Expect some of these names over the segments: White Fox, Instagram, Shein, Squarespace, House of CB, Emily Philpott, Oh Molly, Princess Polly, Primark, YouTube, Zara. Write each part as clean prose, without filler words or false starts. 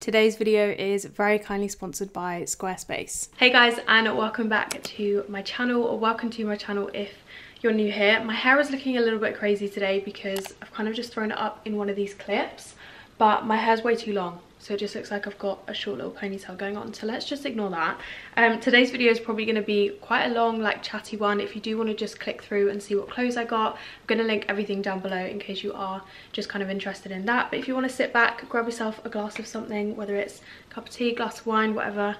Today's video is very kindly sponsored by Squarespace. Hey guys, and welcome back to my channel, or welcome to my channel if you're new here. My hair is looking a little bit crazy today because I've kind of just thrown it up in one of these clips, but my hair's way too long, so it just looks like I've got a short little ponytail going on, so let's just ignore that. Today's video is probably going to be quite a long, like, chatty one. If you do want to just click through and see what clothes I got, I'm going to link everything down below in case you are just kind of interested in that. But if you want to sit back, grab yourself a glass of something, whether it's a cup of tea, glass of wine, whatever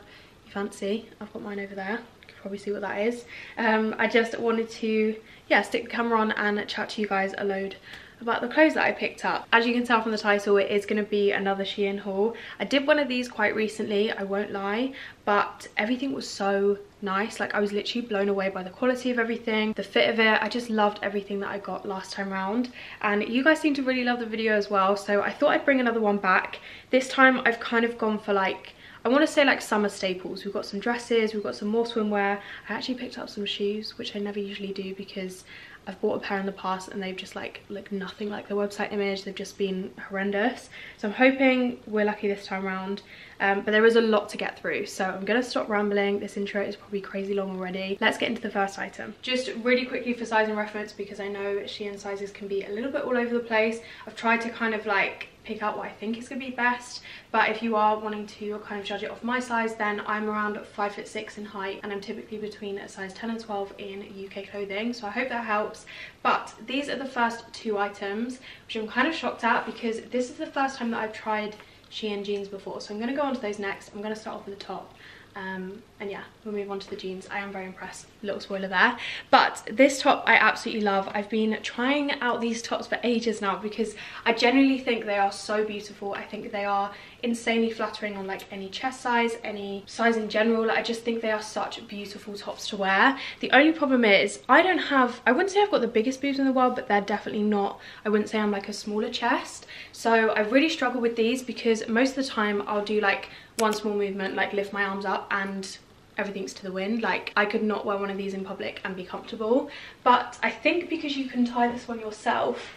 you fancy. I've got mine over there, you can probably see what that is. I just wanted to, yeah, stick the camera on and chat to you guys a load about the clothes that I picked up. As you can tell from the title, it is going to be another Shein haul. I did one of these quite recently, I won't lie, but everything was so nice. Like, I was literally blown away by the quality of everything, the fit of it. I just loved everything that I got last time round, and you guys seem to really love the video as well, so I thought I'd bring another one back. This time I've kind of gone for, like, I want to say, like, summer staples. We've got some dresses, we've got some more swimwear. I actually picked up some shoes, which I never usually do because I've bought a pair in the past and they've just, like, look nothing like the website image. They've just been horrendous. So I'm hoping we're lucky this time around. But there is a lot to get through, so I'm going to stop rambling. This intro is probably crazy long already. Let's get into the first item. Just really quickly for size and reference, because I know Shein sizes can be a little bit all over the place. I've tried to kind of, like, pick out what I think is going to be best, but if you are wanting to kind of judge it off my size, then I'm around 5'6" in height, and I'm typically between a size 10 and 12 in UK clothing, so I hope that helps. But these are the first two items, which I'm kind of shocked at because this is the first time that I've tried Shein jeans before, so I'm going to go on to those next. I'm going to start off with the top. And yeah, we'll move on to the jeans. I am very impressed, little spoiler there. But this top I absolutely love. I've been trying out these tops for ages now because I genuinely think they are so beautiful. I think they are insanely flattering on, like, any chest size, any size in general. Like, I just think they are such beautiful tops to wear. The only problem is I wouldn't say I've got the biggest boobs in the world, but they're definitely not, I wouldn't say I'm, like, a smaller chest. So I really struggle with these because most of the time I'll do, like, one small movement, like lift my arms up, and everything's to the wind. Like, I could not wear one of these in public and be comfortable. But I think because you can tie this one yourself,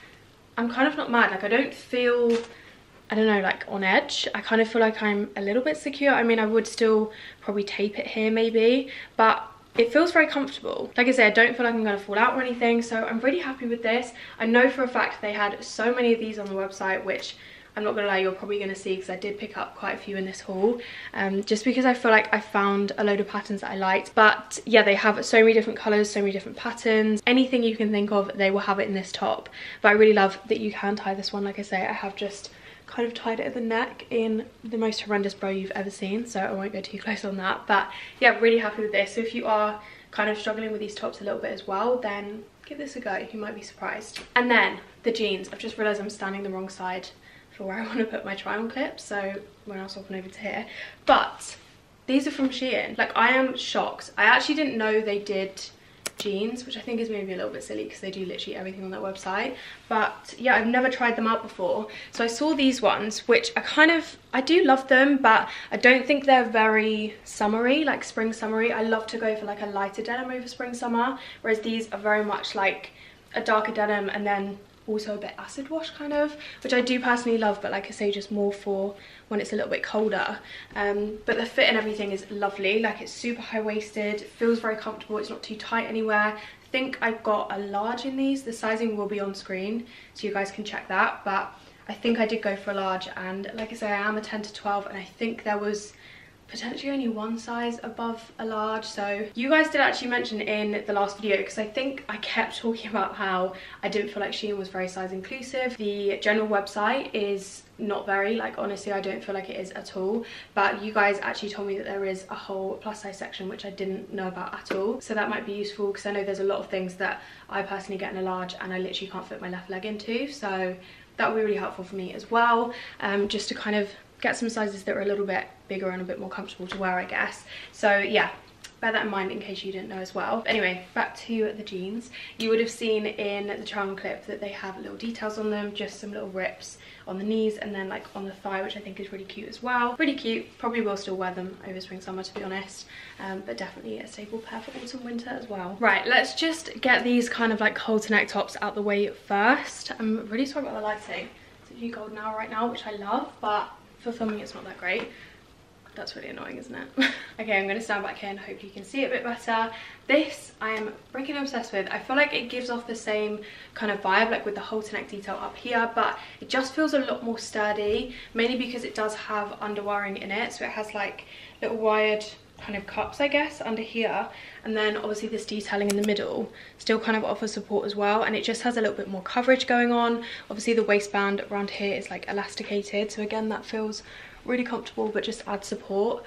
I'm kind of not mad. Like, I don't feel, I don't know, like, on edge. I kind of feel like I'm a little bit secure. I mean, I would still probably tape it here maybe, but it feels very comfortable. Like I say, I don't feel like I'm going to fall out or anything, so I'm really happy with this. I know for a fact they had so many of these on the website, which, I'm not gonna lie, you're probably gonna see because I did pick up quite a few in this haul, just because I feel like I found a load of patterns that I liked. But yeah, they have so many different colors, so many different patterns. Anything you can think of, they will have it in this top. But I really love that you can tie this one. Like I say, I have just kind of tied it at the neck in the most horrendous bra you've ever seen, so I won't go too close on that. But yeah, really happy with this. So if you are kind of struggling with these tops a little bit as well, then give this a go. You might be surprised. And then the jeans. I've just realized I'm standing the wrong side for where I want to put my try on clip, so when I was hopping over to here. But these are from Shein. Like, I am shocked. I actually didn't know they did jeans, which I think is maybe a little bit silly because they do literally everything on their website. But yeah, I've never tried them out before, so I saw these ones, which I do love them, but I don't think they're very summery, like spring summery. I love to go for, like, a lighter denim over spring summer, whereas these are very much like a darker denim and then also a bit acid wash kind of, which I do personally love, but like I say, just more for when it's a little bit colder. But the fit and everything is lovely. Like, it's super high-waisted, feels very comfortable, it's not too tight anywhere. I think I've got a large in these. The sizing will be on screen so you guys can check that, but I think I did go for a large, and like I say, I am a 10 to 12, and I think there was potentially only one size above a large. So you guys did actually mention in the last video, because I think I kept talking about how I didn't feel like Shein was very size inclusive. The general website is not very, like, honestly, I don't feel like it is at all. But you guys actually told me that there is a whole plus size section, which I didn't know about at all, so that might be useful, because I know there's a lot of things that I personally get in a large and I literally can't fit my left leg into, so that would be really helpful for me as well, just to kind of get some sizes that are a little bit bigger and a bit more comfortable to wear, I guess. So yeah, bear that in mind in case you didn't know as well. But anyway, back to the jeans. You would have seen in the try on clip that they have little details on them, just some little rips on the knees and then, like, on the thigh, which I think is really cute as well. Really cute. Probably will still wear them over spring summer, to be honest, but definitely a staple pair for autumn winter as well. Right, let's just get these kind of, like, whole to neck tops out the way first. I'm really sorry about the lighting. It's actually cold now right now, which I love, but for filming it's not that great. That's really annoying, isn't it? Okay, I'm gonna stand back here and hope you can see it a bit better. This I am freaking obsessed with. I feel like it gives off the same kind of vibe, like with the halter neck detail up here, but it just feels a lot more sturdy, mainly because it does have underwiring in it. So it has like little wired kind of cups, I guess, under here. And then obviously this detailing in the middle still kind of offers support as well. And it just has a little bit more coverage going on. Obviously the waistband around here is like elasticated. So again, that feels really comfortable, but just add support.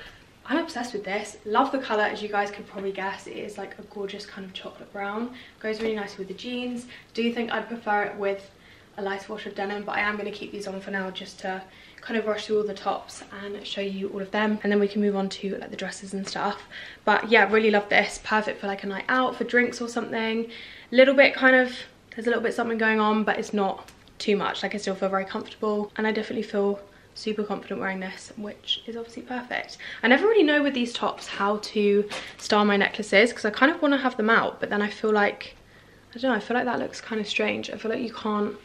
I'm obsessed with this. Love the color, as you guys can probably guess. It is like a gorgeous kind of chocolate brown. Goes really nicely with the jeans. Do think I'd prefer it with a lighter wash of denim, but I am going to keep these on for now just to kind of rush through all the tops and show you all of them, and then we can move on to like the dresses and stuff. But yeah, really love this. Perfect for like a night out, for drinks or something. Little bit kind of, there's a little bit something going on, but it's not too much. Like I still feel very comfortable, and I definitely feel super confident wearing this, which is obviously perfect. I never really know with these tops how to style my necklaces, because I kind of want to have them out, but then I feel like, I don't know, I feel like that looks kind of strange. I feel like you can't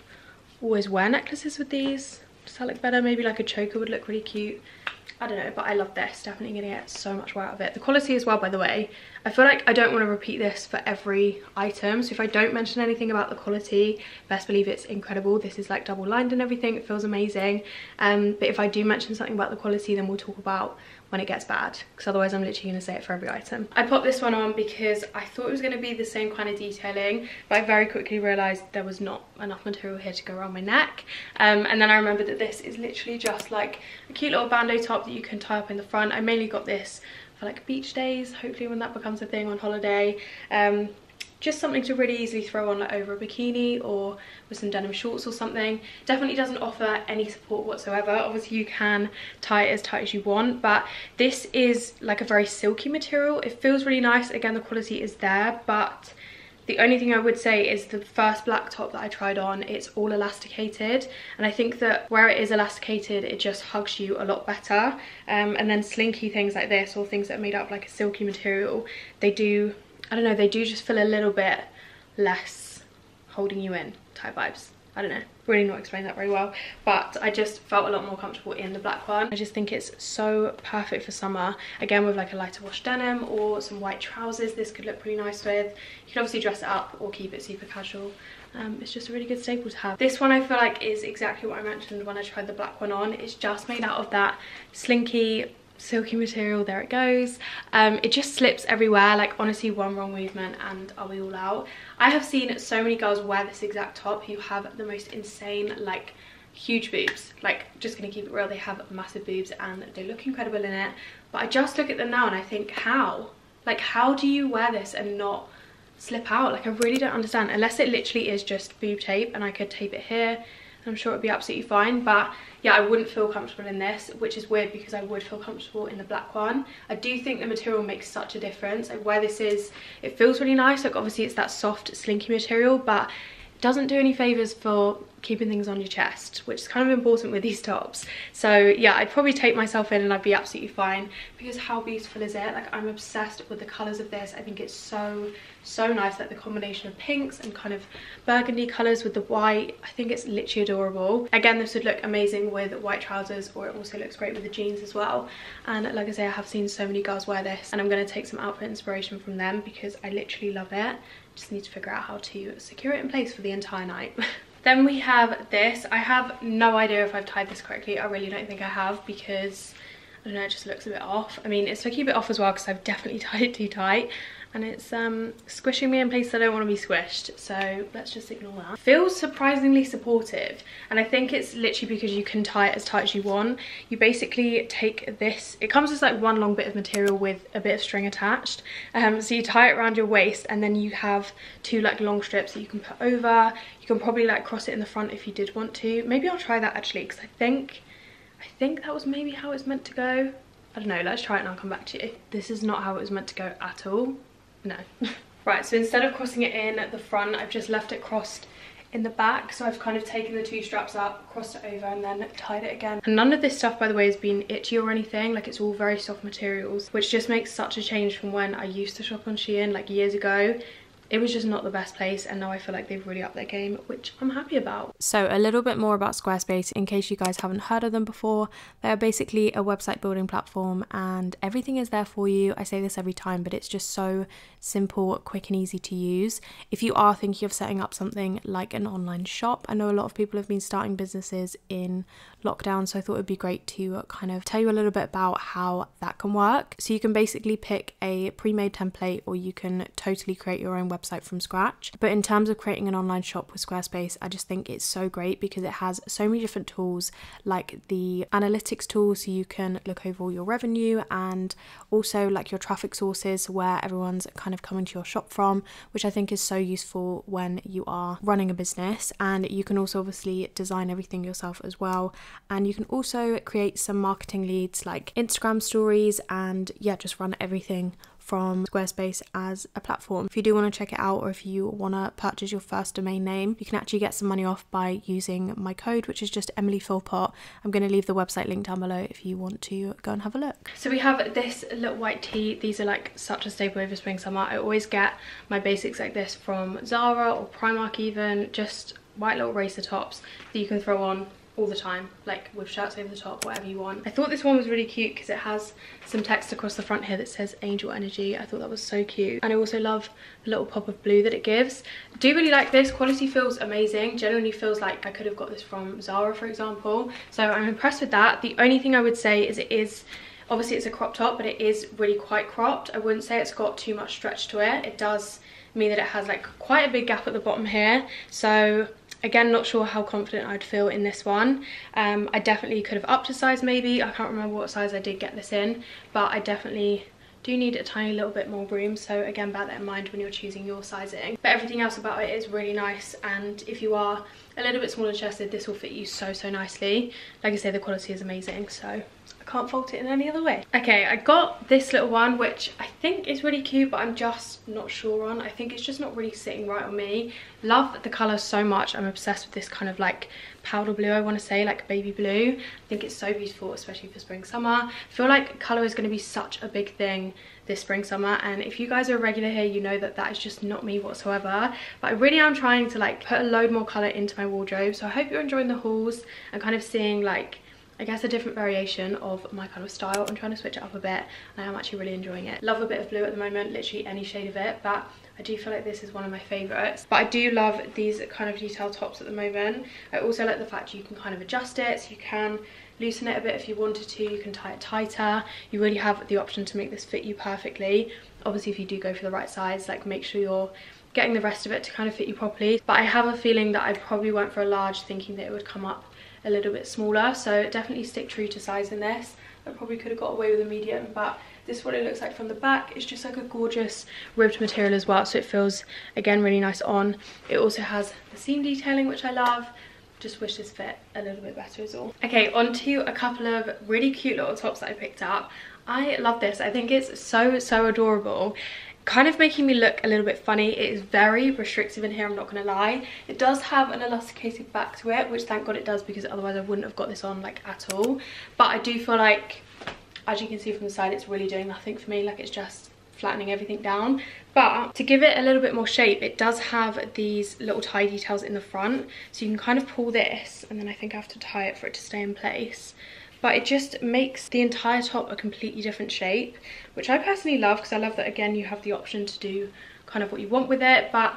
always wear necklaces with these. Does that look better? Maybe like a choker would look really cute. I don't know, but I love this. Definitely gonna get so much more out of it. The quality as well, by the way. I feel like I don't want to repeat this for every item, so if I don't mention anything about the quality, best believe it's incredible. This is like double lined and everything. It feels amazing. But if I do mention something about the quality, then we'll talk about when it gets bad, because otherwise I'm literally gonna say it for every item. I popped this one on because I thought it was gonna be the same kind of detailing, but I very quickly realized there was not enough material here to go around my neck. And then I remembered that this is literally just like a cute little bandeau top that you can tie up in the front. I mainly got this for like beach days, hopefully when that becomes a thing on holiday. Just something to really easily throw on like over a bikini or with some denim shorts or something. Definitely doesn't offer any support whatsoever. Obviously you can tie it as tight as you want, but this is like a very silky material. It feels really nice. Again, the quality is there, but the only thing I would say is the first black top that I tried on, it's all elasticated, and I think that where it is elasticated, it just hugs you a lot better. And then slinky things like this, or things that are made up of like a silky material, they do, I don't know, they do just feel a little bit less holding you in type vibes. I don't know, really not explained that very well, but I just felt a lot more comfortable in the black one. I just think it's so perfect for summer. Again, with like a lighter wash denim or some white trousers, this could look pretty nice with. You can obviously dress it up or keep it super casual. It's just a really good staple to have. This one I feel like is exactly what I mentioned when I tried the black one on. It's just made out of that slinky, silky material. There it goes. It just slips everywhere. Like honestly, one wrong movement and are we all out. I have seen so many girls wear this exact top who have the most insane, like huge boobs. Like, just gonna keep it real, they have massive boobs and they look incredible in it, but I just look at them now and I think, how, like, how do you wear this and not slip out? Like, I really don't understand, unless it literally is just boob tape and I could tape it here. I'm sure it'd be absolutely fine, but yeah, I wouldn't feel comfortable in this, which is weird because I would feel comfortable in the black one. I do think the material makes such a difference. Like, where this is, it feels really nice. Like obviously it's that soft slinky material, but it doesn't do any favors for keeping things on your chest, which is kind of important with these tops. So yeah, I'd probably tape myself in and I'd be absolutely fine, because how beautiful is it? Like, I'm obsessed with the colors of this. I think it's so nice, like the combination of pinks and kind of burgundy colors with the white. I think it's literally adorable. Again, this would look amazing with white trousers, or it also looks great with the jeans as well. And like I say, I have seen so many girls wear this, and I'm going to take some outfit inspiration from them because I literally love it. Just need to figure out how to secure it in place for the entire night. Then we have this. I have no idea if I've tied this correctly. I really don't think I have, because I don't know, it just looks a bit off. I mean, it's looking a bit off as well because I've definitely tied it too tight, and it's squishing me in places I don't want to be squished, so let's just ignore that. Feels surprisingly supportive, and I think it's literally because you can tie it as tight as you want. You basically take this, it comes as like one long bit of material with a bit of string attached, so you tie it around your waist, and then you have two like long strips that you can put over. You can probably like cross it in the front if you did want to. Maybe I'll try that actually, because I think that was maybe how it's meant to go. I don't know, let's try it and I'll come back to you. This is not how it was meant to go at all. No. Right, so instead of crossing it in at the front, I've just left it crossed in the back. So I've kind of taken the two straps up, crossed it over, and then tied it again. And none of this stuff, by the way, has been itchy or anything. Like, it's all very soft materials, which just makes such a change from when I used to shop on Shein like years ago. it was just not the best place, and now I feel like they've really upped their game, which I'm happy about. So a little bit more about Squarespace in case you guys haven't heard of them before. They're basically a website building platform and everything is there for you. I say this every time, but it's just so simple, quick and easy to use. If you are thinking of setting up something like an online shop, I know a lot of people have been starting businesses in lockdown, so I thought it'd be great to kind of tell you a little bit about how that can work. So you can basically pick a pre-made template, or you can totally create your own website from scratch. But in terms of creating an online shop with Squarespace, I just think it's so great because it has so many different tools, like the analytics tool, so you can look over all your revenue, and also like your traffic sources, where everyone's kind of coming to your shop from, which I think is so useful when you are running a business. And you can also obviously design everything yourself as well, and you can also create some marketing leads like Instagram stories, and yeah, just run everything from Squarespace as a platform. If you do want to check it out, or if you want to purchase your first domain name, you can actually get some money off by using my code, which is just Emily Philpott. I'm going to leave the website link down below if you want to go and have a look. So we have this little white tee. These are like such a staple over spring summer. I always get my basics like this from Zara or Primark even, just white little racer tops that you can throw on all the time, like with shirts over the top, whatever you want. I thought this one was really cute because it has some text across the front here that says angel energy. I thought that was so cute, and I also love the little pop of blue that it gives. I do really like this. Quality feels amazing. Genuinely feels like I could have got this from Zara, for example, so I'm impressed with that. The only thing I would say is it is obviously, it's a crop top, but it is really quite cropped. I wouldn't say it's got too much stretch to it. It does mean that it has like quite a big gap at the bottom here, so again, not sure how confident I'd feel in this one. I definitely could have upped a size maybe. I can't remember what size I did get this in, but I definitely do need a tiny little bit more room, so again, bear that in mind when you're choosing your sizing. But everything else about it is really nice, and if you are a little bit smaller chested, this will fit you so nicely. Like I say, the quality is amazing, so I can't fault it in any other way. Okay, I got this little one, which I think is really cute, but I'm just not sure on. I think it's just not really sitting right on me. Love the colour so much. I'm obsessed with this kind of like powder blue, I want to say, like baby blue. I think it's so beautiful, especially for spring summer. I feel like colour is going to be such a big thing this spring summer, and if you guys are a regular here, you know that that is just not me whatsoever, but I really am trying to like put a load more colour into my wardrobe. So I hope you're enjoying the hauls and kind of seeing, like, I guess, a different variation of my kind of style. I'm trying to switch it up a bit, and I am actually really enjoying it. Love a bit of blue at the moment, literally any shade of it, but I do feel like this is one of my favorites. But I do love these kind of detailed tops at the moment. I also like the fact you can kind of adjust it, so you can loosen it a bit if you wanted to, you can tie it tighter. You really have the option to make this fit you perfectly. Obviously, if you do go for the right size, like, make sure you're getting the rest of it to kind of fit you properly. But I have a feeling that I probably went for a large thinking that it would come up a little bit smaller, so definitely stick true to size in this. I probably could have got away with a medium, but this is what it looks like from the back. It's just like a gorgeous ribbed material as well, so it feels, again, really nice on. It also has the seam detailing, which I love. Just wish this fit a little bit better is all. Okay, on to a couple of really cute little tops that I picked up. I love this. I think it's so adorable. Kind of making me look a little bit funny. It is very restrictive in here, I'm not gonna lie. It does have an elasticated back to it, which thank God it does, because otherwise I wouldn't have got this on, like, at all. But I do feel like, as you can see from the side, it's really doing nothing for me. Like, it's just flattening everything down. But to give it a little bit more shape, it does have these little tie details in the front, so you can kind of pull this, and then I think I have to tie it for it to stay in place. But it just makes the entire top a completely different shape, which I personally love, because I love that, again, you have the option to do kind of what you want with it. But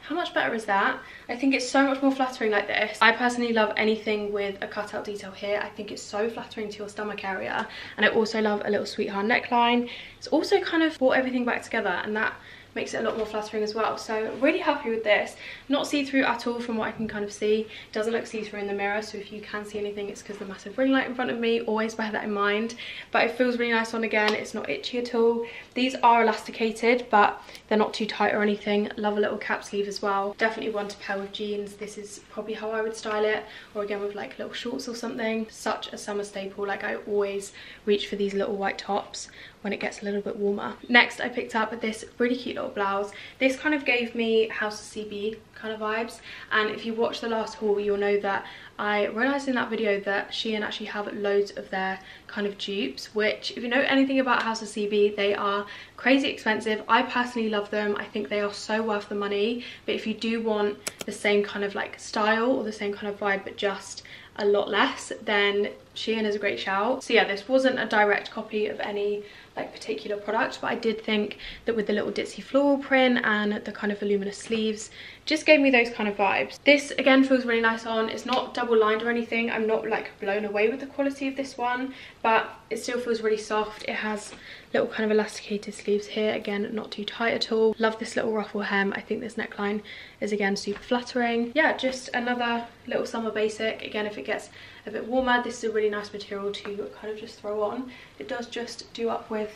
how much better is that? I think it's so much more flattering like this. I personally love anything with a cutout detail here. I think it's so flattering to your stomach area. And I also love a little sweetheart neckline. It's also kind of brought everything back together, and that makes it a lot more flattering as well. So really happy with this. Not see-through at all from what I can kind of see. It doesn't look see-through in the mirror, so if you can see anything, it's because the massive ring light in front of me. Always bear that in mind. But it feels really nice on again. It's not itchy at all. These are elasticated, but they're not too tight or anything. Love a little cap sleeve as well. Definitely one to pair with jeans. This is probably how I would style it, or again with like little shorts or something. Such a summer staple. Like, I always reach for these little white tops when it gets a little bit warmer. Next, I picked up this really cute little blouse. This kind of gave me House of CB kind of vibes, and if you watch the last haul you'll know that I realised in that video that Shein actually have loads of their kind of dupes, which if you know anything about House of CB, they are crazy expensive. I personally love them. I think they are so worth the money, but if you do want the same kind of like style or the same kind of vibe but just a lot less, then Shein is a great shout. So yeah, this wasn't a direct copy of any like particular product, but I did think that with the little ditzy floral print and the kind of voluminous sleeves, just gave me those kind of vibes. This again feels really nice on. It's not double lined or anything. I'm not like blown away with the quality of this one, but it still feels really soft. It has little kind of elasticated sleeves here, again not too tight at all. Love this little ruffle hem. I think this neckline is again super flattering. Yeah, just another little summer basic. Again, if it gets a bit warmer, this is a really nice material to kind of just throw on. It does just do up with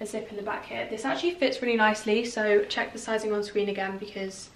a zip in the back here. This actually fits really nicely, so check the sizing on screen again because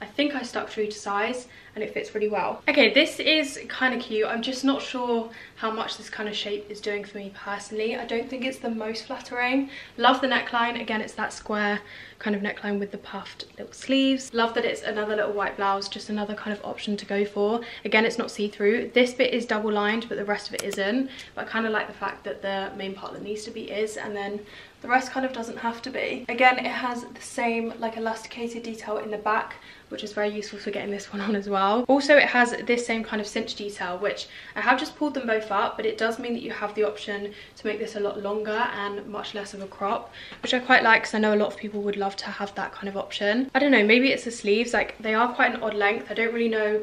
I think I stuck true to size and it fits really well. Okay, this is kind of cute. I'm just not sure how much this kind of shape is doing for me personally. I don't think it's the most flattering. Love the neckline. Again, it's that square kind of neckline with the puffed little sleeves. Love that it's another little white blouse, just another kind of option to go for. Again, it's not see-through. This bit is double lined, but the rest of it isn't. But I kind of like the fact that the main part that needs to be is, and then the rest kind of doesn't have to be. Again, it has the same like elasticated detail in the back, which is very useful for getting this one on as well. Also, it has this same kind of cinch detail, which I have just pulled them both up, but it does mean that you have the option to make this a lot longer and much less of a crop, which I quite like because I know a lot of people would love to have that kind of option. I don't know, maybe it's the sleeves. Like, they are quite an odd length. I don't really know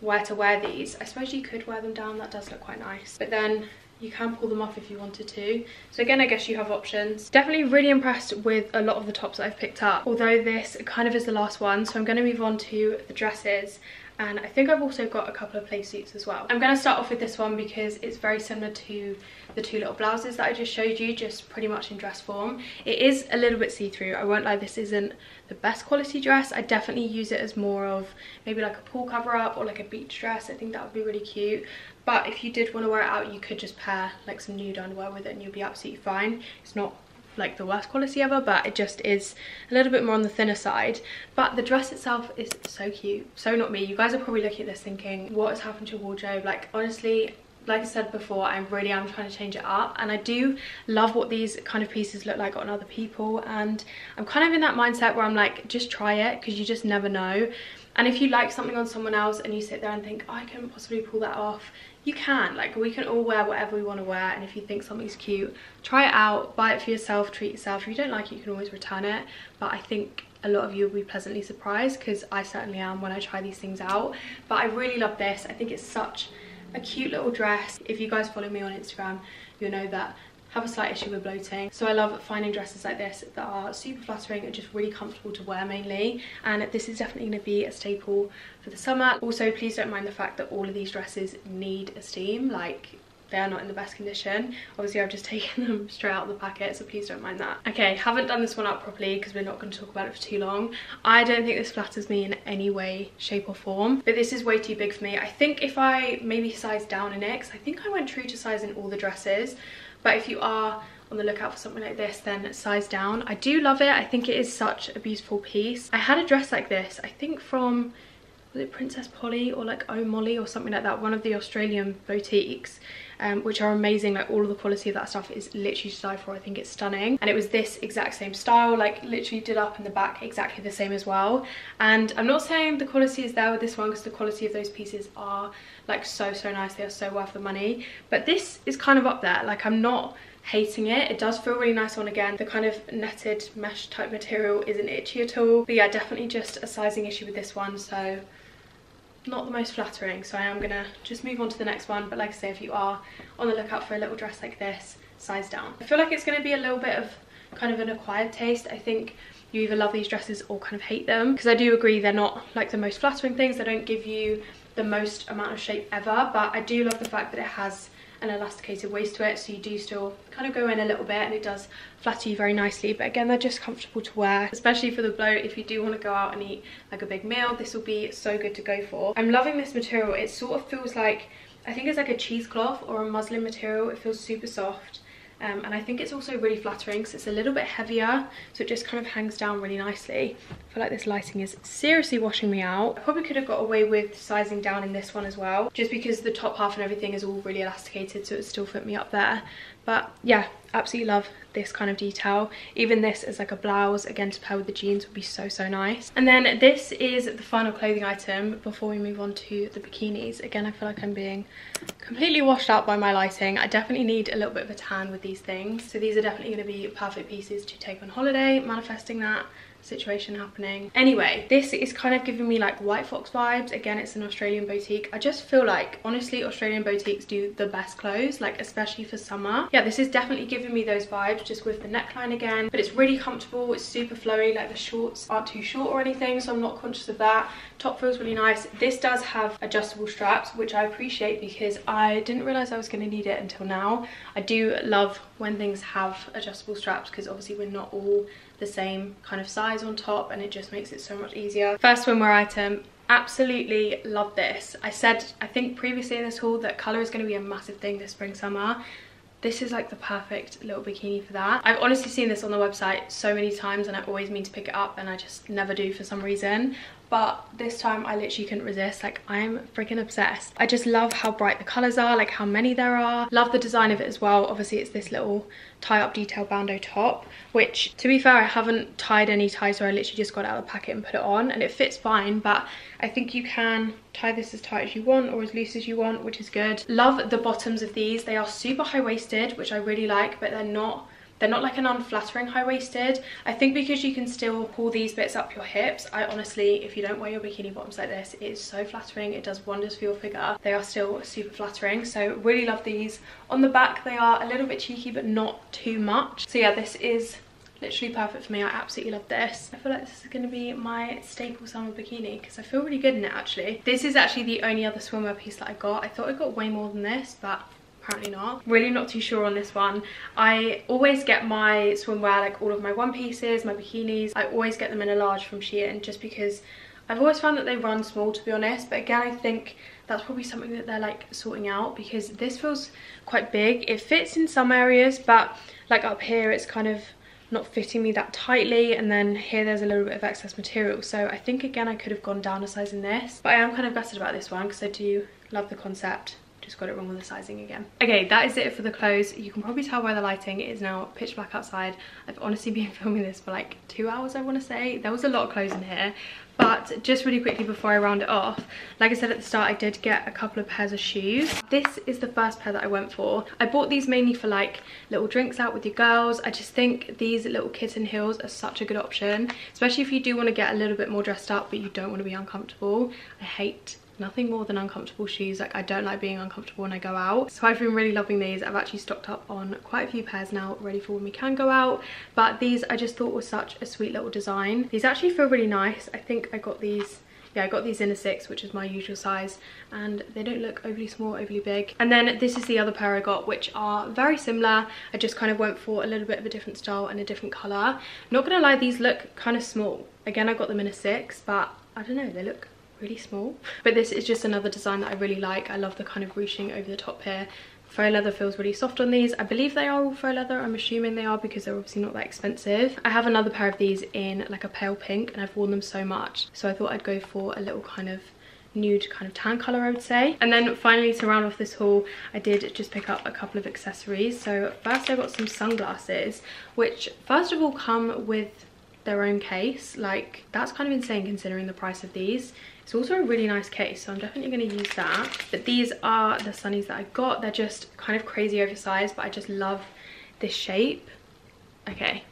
where to wear these. I suppose you could wear them down. That does look quite nice. But then you can pull them off if you wanted to. So again, I guess you have options. Definitely really impressed with a lot of the tops that I've picked up, although this kind of is the last one, so I'm going to move on to the dresses. And I think I've also got a couple of play suits as well. I'm going to start off with this one because it's very similar to the two little blouses that I just showed you, just pretty much in dress form. It is a little bit see-through. I won't lie, this isn't the best quality dress. I definitely use it as more of maybe like a pool cover-up or like a beach dress. I think that would be really cute. But if you did want to wear it out, you could just pair like some nude underwear with it and you'll be absolutely fine. It's not like the worst quality ever, but it just is a little bit more on the thinner side. But the dress itself is so cute, so not me. You guys are probably looking at this thinking, what has happened to your wardrobe? Like, honestly, like I said before, I really am trying to change it up, and I do love what these kind of pieces look like on other people, and I'm kind of in that mindset where I'm like, just try it because you just never know. And if you like something on someone else and you sit there and think, oh, I couldn't possibly pull that off, you can. Like, we can all wear whatever we want to wear, and if you think something's cute, try it out, buy it for yourself, treat yourself. If you don't like it, you can always return it, but I think a lot of you will be pleasantly surprised because I certainly am when I try these things out. But I really love this. I think it's such a cute little dress. If you guys follow me on Instagram, you'll know that I have a slight issue with bloating, so I love finding dresses like this that are super flattering and just really comfortable to wear mainly, and this is definitely going to be a staple for the summer. Also, please don't mind the fact that all of these dresses need a steam. Like, they are not in the best condition. Obviously, I've just taken them straight out of the packet, so please don't mind that. Okay, haven't done this one up properly because we're not going to talk about it for too long. I don't think this flatters me in any way, shape or form, but this is way too big for me. I think if I maybe sized down in it, because I think I went true to size in all the dresses, but if you are on the lookout for something like this, then size down. I do love it. I think it is such a beautiful piece. I had a dress like this, I think from, was it Princess Polly or like Oh Molly or something like that, one of the Australian boutiques, which are amazing. Like, all of the quality of that stuff is literally to die for. I think it's stunning, and it was this exact same style, like literally did up in the back exactly the same as well. And I'm not saying the quality is there with this one because the quality of those pieces are like so nice. They are so worth the money, but this is kind of up there. Like, I'm not hating it. It does feel really nice on. Again, the kind of netted mesh type material isn't itchy at all, but yeah, definitely just a sizing issue with this one, so not the most flattering. So I am gonna just move on to the next one, but like I say, if you are on the lookout for a little dress like this, size down. I feel like it's gonna be a little bit of kind of an acquired taste. I think you either love these dresses or kind of hate them, because I do agree they're not like the most flattering things. They don't give you the most amount of shape ever, but I do love the fact that it has an elasticated waist to it, so you do still kind of go in a little bit, and it does flatter you very nicely. But again, they're just comfortable to wear, especially for the bloat. If you do want to go out and eat like a big meal, this will be so good to go for. I'm loving this material. It sort of feels like, I think it's like a cheesecloth or a muslin material. It feels super soft, And I think it's also really flattering because it's a little bit heavier, so it just kind of hangs down really nicely. I feel like this lighting is seriously washing me out. I probably could have got away with sizing down in this one as well, just because the top half and everything is all really elasticated, so it still fit me up there. But yeah, absolutely love this kind of detail. Even this as like a blouse, again, to pair with the jeans would be so, so nice. And then this is the final clothing item before we move on to the bikinis. Again, I feel like I'm being completely washed out by my lighting. I definitely need a little bit of a tan with these things. So these are definitely going to be perfect pieces to take on holiday, manifesting that situation happening. Anyway, this is kind of giving me like White Fox vibes. Again, it's an Australian boutique. I just feel like, honestly, Australian boutiques do the best clothes, like especially for summer. Yeah, this is definitely giving me those vibes, just with the neckline again, but it's really comfortable. It's super flowy, like the shorts aren't too short or anything, so I'm not conscious of that. Top feels really nice. This does have adjustable straps, which I appreciate because I didn't realize I was going to need it until now. I do love when things have adjustable straps because obviously we're not all the same kind of size on top, and it just makes it so much easier. First swimwear item, absolutely love this. I said, I think previously in this haul, that color is going to be a massive thing this spring summer. This is like the perfect little bikini for that. I've honestly seen this on the website so many times and I always mean to pick it up and I just never do for some reason. But this time I literally couldn't resist. Like, I'm freaking obsessed. I just love how bright the colors are, like how many there are. Love the design of it as well. Obviously it's this little tie up detail bandeau top, which to be fair, I haven't tied any ties, so I literally just got it out of the packet and put it on and it fits fine. But I think you can tie this as tight as you want or as loose as you want, which is good. Love the bottoms of these. They are super high waisted, which I really like, but they're not like an unflattering high-waisted. I think because you can still pull these bits up your hips. I honestly, if you don't wear your bikini bottoms like this, it's so flattering. It does wonders for your figure. They are still super flattering, so really love these. On the back, they are a little bit cheeky, but not too much. So yeah, this is literally perfect for me. I absolutely love this. I feel like this is going to be my staple summer bikini because I feel really good in it, actually. This is actually the only other swimwear piece that I got. I thought I got way more than this, but apparently not. Really not too sure on this one. I always get my swimwear, like all of my one pieces, my bikinis, I always get them in a large from Shein, just because I've always found that they run small, to be honest. But again, I think that's probably something that they're like sorting out, because this feels quite big. It fits in some areas, but like up here it's kind of not fitting me that tightly, and then here there's a little bit of excess material. So I think again I could have gone down a size in this, but I am kind of gutted about this one because I do love the concept. Just got it wrong with the sizing again. Okay, that is it for the clothes. You can probably tell by the lighting, it is now pitch black outside. I've honestly been filming this for like 2 hours, I want to say. There was a lot of clothes in here. But just really quickly before I round it off, like I said at the start, I did get a couple of pairs of shoes. This is the first pair that I went for. I bought these mainly for like little drinks out with your girls. I just think these little kitten heels are such a good option, especially if you do want to get a little bit more dressed up but you don't want to be uncomfortable. I hate nothing more than uncomfortable shoes. Like, I don't like being uncomfortable when I go out, so I've been really loving these. I've actually stocked up on quite a few pairs now, ready for when we can go out. But these I just thought were such a sweet little design. These actually feel really nice. I think I got these, yeah, I got these in a 6, which is my usual size, and they don't look overly small, overly big. And then this is the other pair I got, which are very similar. I just kind of went for a little bit of a different style and a different color. Not gonna lie, these look kind of small. Again, I got them in a 6, but I don't know, they look really small. But this is just another design that I really like. I love the kind of ruching over the top here. Faux leather feels really soft on these. I believe they are all faux leather. I'm assuming they are because they're obviously not that expensive. I have another pair of these in like a pale pink, and I've worn them so much, so I thought I'd go for a little kind of nude kind of tan color, I would say. And then finally, to round off this haul, I did just pick up a couple of accessories. So first I got some sunglasses, which first of all come with their own case. Like, that's kind of insane considering the price of these. It's also a really nice case, so I'm definitely going to use that. But these are the sunnies that I got. They're just kind of crazy oversized, but I just love this shape. Okay,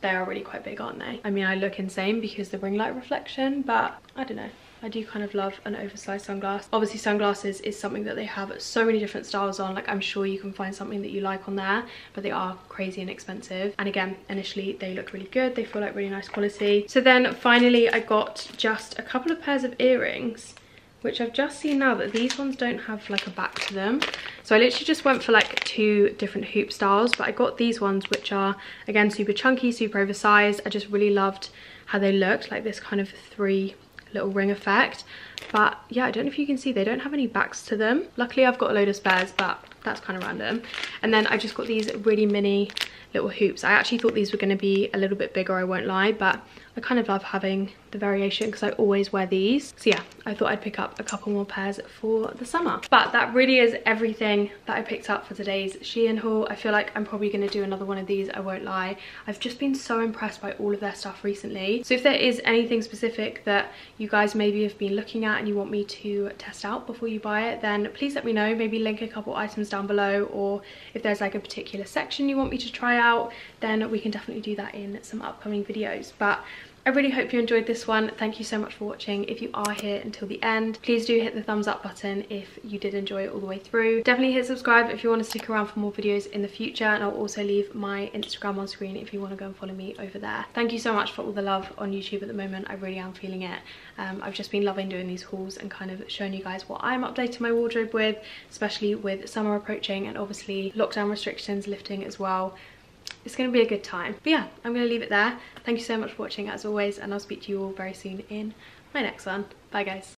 they are really quite big, aren't they? I mean, I look insane because the ring light reflection, but I don't know, I do kind of love an oversized sunglass. Obviously sunglasses is something that they have so many different styles on. Like, I'm sure you can find something that you like on there, but they are crazy and expensive. And again, initially they look really good. They feel like really nice quality. So then finally I got just a couple of pairs of earrings, which I've just seen now that these ones don't have like a back to them. So I literally just went for like 2 different hoop styles, but I got these ones, which are again super chunky, super oversized. I just really loved how they looked, like this kind of 3 little ring effect. But yeah, I don't know if you can see, they don't have any backs to them. Luckily I've got a load of spares, but that's kind of random. And then I just got these really mini little hoops. I actually thought these were going to be a little bit bigger, I won't lie, but I kind of love having the variation because I always wear these. So yeah, I thought I'd pick up a couple more pairs for the summer. But that really is everything that I picked up for today's Shein haul. I feel like I'm probably going to do another one of these, I won't lie. I've just been so impressed by all of their stuff recently. So if there is anything specific that you guys maybe have been looking at and you want me to test out before you buy it, then please let me know. Maybe link a couple items down below, or if there's like a particular section you want me to try out, then we can definitely do that in some upcoming videos. But I really hope you enjoyed this one. Thank you so much for watching. If you are here until the end, please do hit the thumbs up button if you did enjoy it all the way through. Definitely hit subscribe if you want to stick around for more videos in the future, and I'll also leave my Instagram on screen if you want to go and follow me over there. Thank you so much for all the love on YouTube at the moment. I really am feeling it. I've just been loving doing these hauls and kind of showing you guys what I'm updating my wardrobe with, especially with summer approaching and obviously lockdown restrictions lifting as well. It's going to be a good time. But yeah, I'm going to leave it there. Thank you so much for watching as always, and I'll speak to you all very soon in my next one. Bye guys.